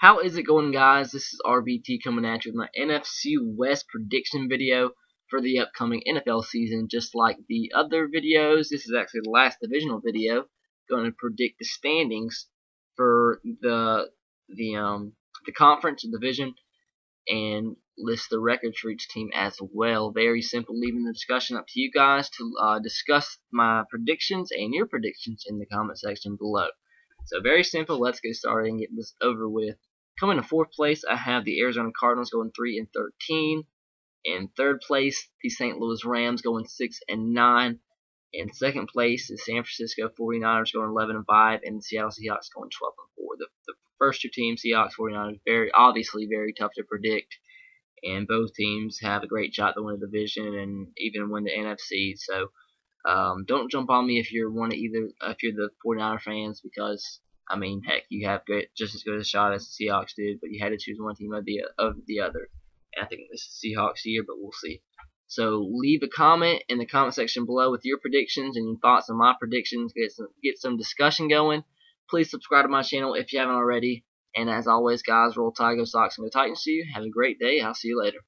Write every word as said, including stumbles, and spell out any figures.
How is it going, guys? This is R B T coming at you with my N F C West prediction video for the upcoming N F L season. Just like the other videos, this is actually the last divisional video. Going to predict the standings for the the um the conference, the division, and list the records for each team as well. Very simple, leaving the discussion up to you guys to uh, discuss my predictions and your predictions in the comment section below. So very simple, let's get started and get this over with. Coming to fourth place, I have the Arizona Cardinals going three and thirteen. In third place, the Saint Louis Rams going six and nine. In second place, the San Francisco forty-niners going eleven and five, and the Seattle Seahawks going twelve and four. The, the first two teams, Seahawks, forty-niners, very obviously very tough to predict, and both teams have a great shot to win the division and even win the N F C. So um, don't jump on me if you're one of either if you're the forty-niner fans, because I mean, heck, you have good, just as good a shot as the Seahawks did, but you had to choose one team of the of the other. And I think this is Seahawks year, but we'll see. So leave a comment in the comment section below with your predictions and your thoughts on my predictions. Get some, get some discussion going. Please subscribe to my channel if you haven't already. And as always, guys, roll Tiger Sox and go Titans to you. Have a great day. I'll see you later.